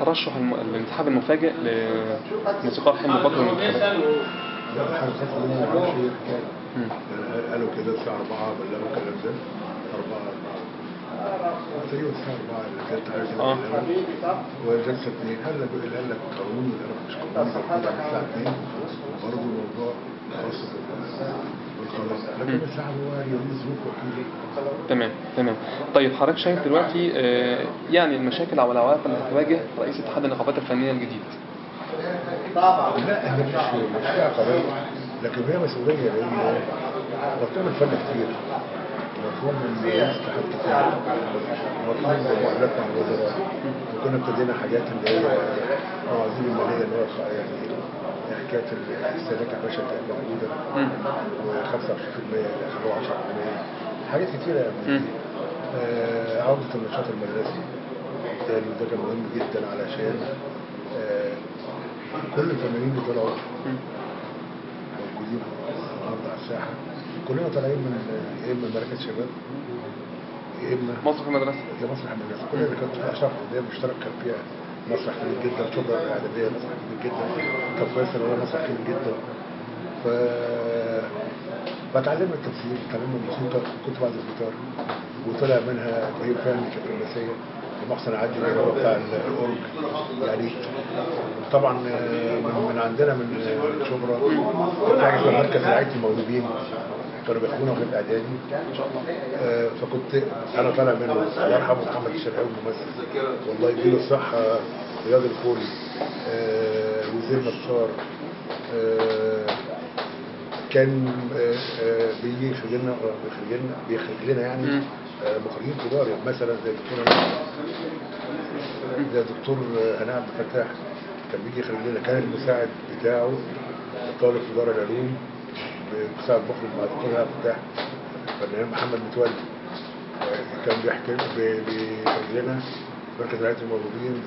ترشح الانسحاب المفاجئ لموسيقار حلمي بطل الانتخابات؟ قالوا كذا الساعة 4 ولا الكلام ده 4 تقريبا الساعة 4 اللي كانت عايزة وجلسة 2 هلا بيقول لك قانوني ولا مش قانوني الساعة 2 برضه الموضوع خاص بالقانون لكن الساعة هو يوم ظروفه تمام. طيب حضرتك شايف دلوقتي يعني المشاكل أو العوائق اللي هتواجه رئيس اتحاد النقابات الفنية الجديد؟ طبعا لا هي مش عقبات لكن هي مسؤولية لأن مطلوب الفن كتير ومطلوب من الناس كتير ومطلوب من المعاملات مع الوزراء وكنا ابتدينا حاجات اللي هي مواعيد المالية اللي هو يعني حكاية السلك الباشا كانت موجودة و25% خلوها 10% حاجات كتيرة يعني عودة النشاط المدرسي ده كان مهم جدا علشان كل الفنانين اللي طلعوا موجودين النهارده على الساحه كلنا طالعين من يا اما مركز شباب يا اما مسرح المدرسه كل اللي كانت اشرف اللي هي مشترك كان فيها مسرح كبير جدا شبرا الاعداديه مسرح كبير جدا كان فيصل هو مسرح كبير جدا ف بتعلمت التمثيل تعلمت الموسيقى كنت بعد الجيتار وطلع منها ابراهيم فهمي كانت النسيه محسن عادل اللي هو بتاع الاورج يعني طبعا من عندنا من شبرا حاجه في مركز رعايه المولودين كانوا بياخدونا في الاعدادي فكنت انا طالع منه الله يرحمه محمد الشرقاوي الممثل والله يديله الصحه رياض الفوري وزير بشار كان بيخرج لنا يعني مخرجين كبار مثلا زي دكتور هناء عبد الفتاح كان بيجي يخرج لنا كان المساعد بتاعه طالب في دار العلوم مساعد مخرج مع دكتور هناء عبد الفتاح الفنان محمد متولي كان بيخرج لنا مركز رعاية المولودين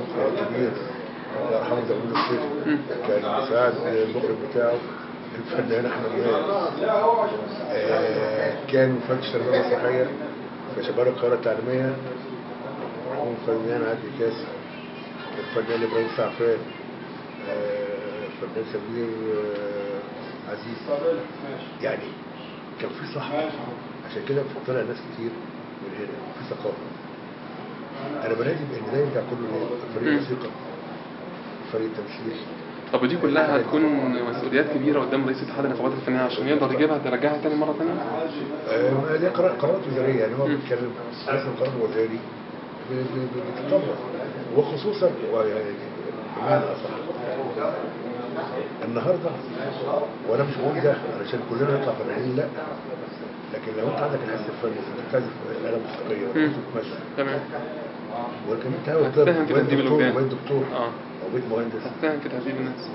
مخرج كبير الله يرحمه داوود الصيفي كان المساعد المخرج بتاعه الفنان احمد كان مفتش تربيه مسرحيه في شباب القاهره التعليميه الفنان عادل كاسي الفنان ابراهيم سعفان الفنان سمير عزيز يعني كان في صحه عشان كده طلع ناس كتير من هنا في ثقافه انا بنادي بان ده يرجع كله فريق موسيقى فريق تمثيل طب ودي كلها هتكون مسؤوليات كبيره قدام رئيس اتحاد النقابات الفنيه عشان يقدر يجيبها ترجعها تاني مره ثانيه؟ دي قرارات وزاريه يعني هو بيتكلم لازم قرار وزاري بيتطبق وخصوصا بمعنى اصح النهارده وانا مش بقول ده علشان كلنا نطلع فرحانين لا لكن لو انت عندك الحس الفني بتعزف الاله الموسيقيه بتمثل تمام ولكن انت وين دكتور او بيت مهندس هتساهم في تهذيب الناس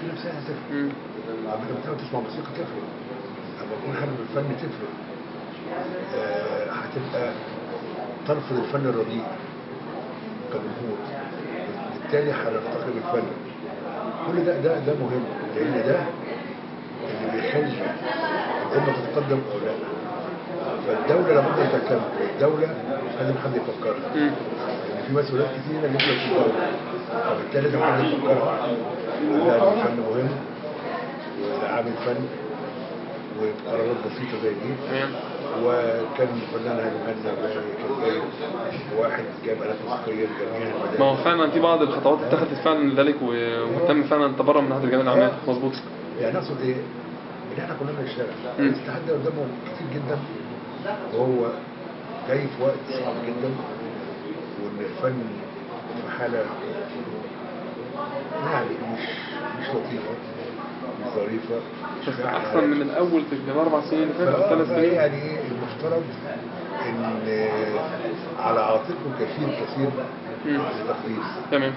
في نفسها هتفرق عمال بتاعه تسمع موسيقى تفرق لما تكون حابب الفن تفرق هتبقى ترفض الفن الرديء كجمهور بالتالي هنفتقر بالفن كل ده مهم لان ده اللي بيخلي الامه تتقدم او لا فالدوله لابد ان تهتم الدوله لازم حد يفكرها في مسؤوليات كتيرة ممكن تتكرر فبالتالي لازم حد يفكرها ده الفن مهم والعاب الفن وقرارات بسيطة زي دي وكان فنان هيمنى واحد جاب آلات موسيقية لجميع المدارس ما هو فعلا في بعض الخطوات اتخذت فعلا ذلك وتم فعلا التبرع من ناحية رجال الأعمال مظبوط يعني أقصد إيه؟ إن إحنا كلنا بنشتغل الاتحاد ده قدامه كتير جدا وهو جاي في وقت صعب جدا وان الفن في حاله يعني مش لطيفه مش ظريفه احسن من الاول في 4 سنين فاتوا 3 سنين يعني ايه المفترض ان على عاتقه كثير تخفيف تمام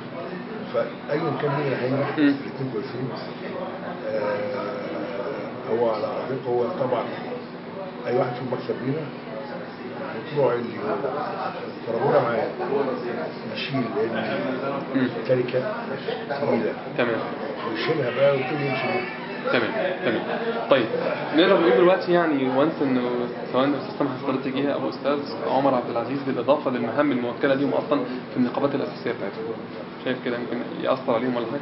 فايا كان مين اللي هينجح الاثنين كويسين هو على عاتقه هو طبعا اي واحد فيهم مكسب لينا مشروع اللي طلبونا معاه نشيل لان التركه طويله تمام ويشيلها بقى ويبتدي يمشي تمام. طيب نقدر نقول دلوقتي يعني وانس انه سواء سيستم استراتيجيه او استاذ عمر عبد العزيز بالاضافه للمهام الموكله ليهم اصلا في النقابات الاساسيه بتاعتهم، شايف كده ممكن ياثر عليهم ولا حاجه؟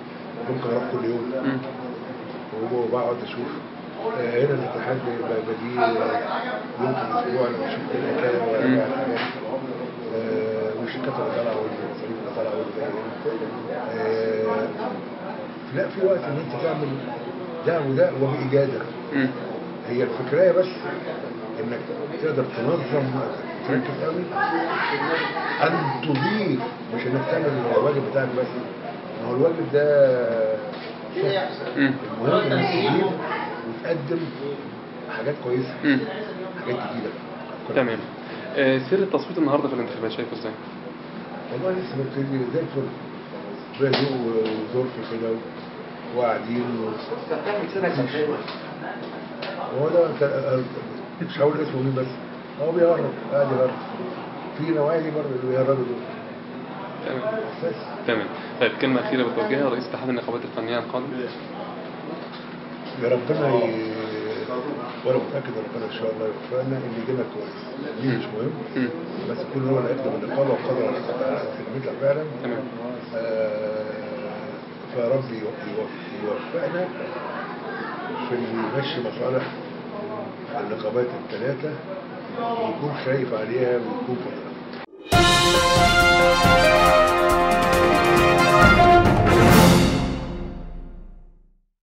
ممكن اروح كل يوم وبقعد اشوف هنا الاتحاد بديل يوم في الاسبوع بشوف ايه الحكايه وارجع الحاجات والشركات اللي طالعه والمصاريف اللي طالعه لا في وقت ان انت تعمل ده وده وبإجادة. هي الفكرة بس انك تقدر تنظم تركز قوي ان تضيف، مش انك تعمل الواجب بتاعك بس، ما هو الواجب ده المهم انك تضيف وتقدم حاجات كويسة حاجات جديدة. تمام. سر التصويت النهارده في الانتخابات شايفه ازاي؟ والله لسه ببتدي زي الفل، بهدوء وظرف كده وقاعدين هو ده مش هقول اسمه مين بس هو بيهرب قاعد يهرب في نوعيه دي برضه اللي بيهربوا دول. تمام. طيب كلمه اخيره بتوجهها لرئيس اتحاد النقابات الفنيه القادم؟ يا ربنا وانا متاكد ان ربنا ان شاء الله يوفقنا ان يجينا كويس، دي مش مهم بس كل هو اللي يقدم النقابه وقدر على تلميذها فعلا. تمام. فربي يوفقنا في مشي مصالح النقابات الثلاثة ويكون خايف عليها ويكون فاهم.